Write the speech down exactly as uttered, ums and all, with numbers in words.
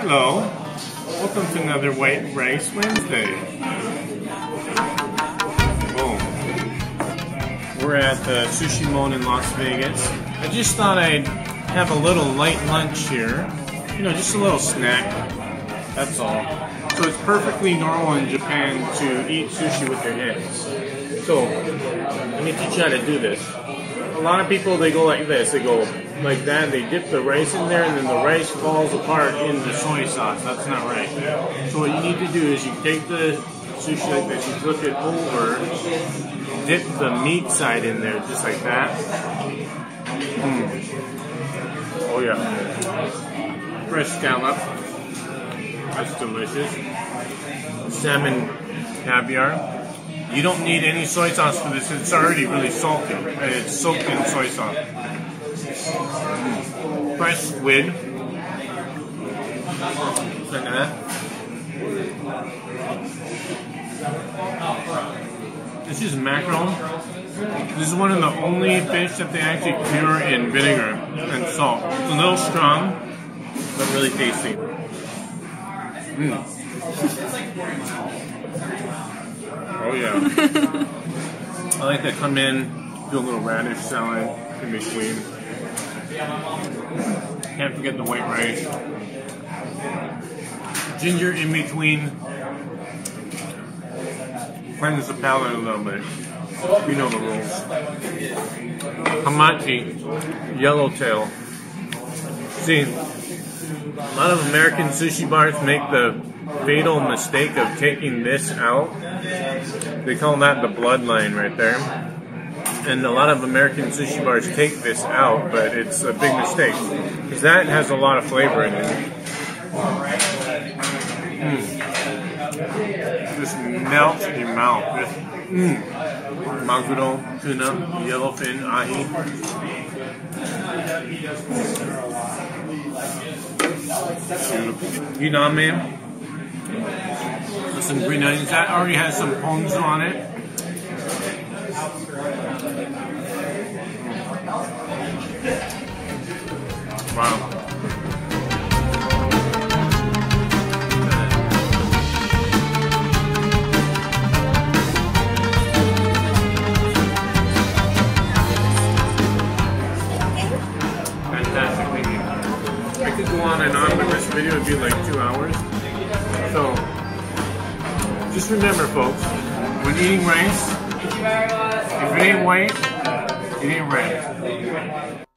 Hello, welcome to another White Rice Wednesday. Boom. We're at the Sushi Mon in Las Vegas. I just thought I'd have a little light lunch here. You know, just a little snack, that's all. So it's perfectly normal in Japan to eat sushi with your hands. So, let me teach you how to do this. A lot of people, they go like this, they go like that, they dip the rice in there, and then the rice falls apart in the soy sauce. That's not right. So what you need to do is you take the sushi like this, you flip it over, dip the meat side in there, just like that. Mm. Oh yeah. Fresh scallop. That's delicious. Salmon caviar. You don't need any soy sauce for this. It's already really salty. It's soaked in soy sauce. Mm. Fresh squid. Look at that. This is mackerel. This is one of the only fish that they actually cure in vinegar and salt. It's a little strong, but really tasty. Mm. Oh yeah. I like to come in, do a little radish salad in between. Can't forget the white rice. Ginger in between. Cleanse the palate a little bit. You know the rules. Hamachi, yellowtail. See, a lot of American sushi bars make the fatal mistake of taking this out. They call that the bloodline right there. And a lot of American sushi bars take this out, but it's a big mistake, because that has a lot of flavor in it. Mm. Just melts in your mouth. Just, mm. Maguro, tuna, yellowfin, ahi. Beautiful. man. With some green onions. That already has some ponzu on it. Wow. Fantastic meal. I could go on and on with this video. It would be like two hours. So, just remember, folks, when eating rice, if it ain't white, it ain't red.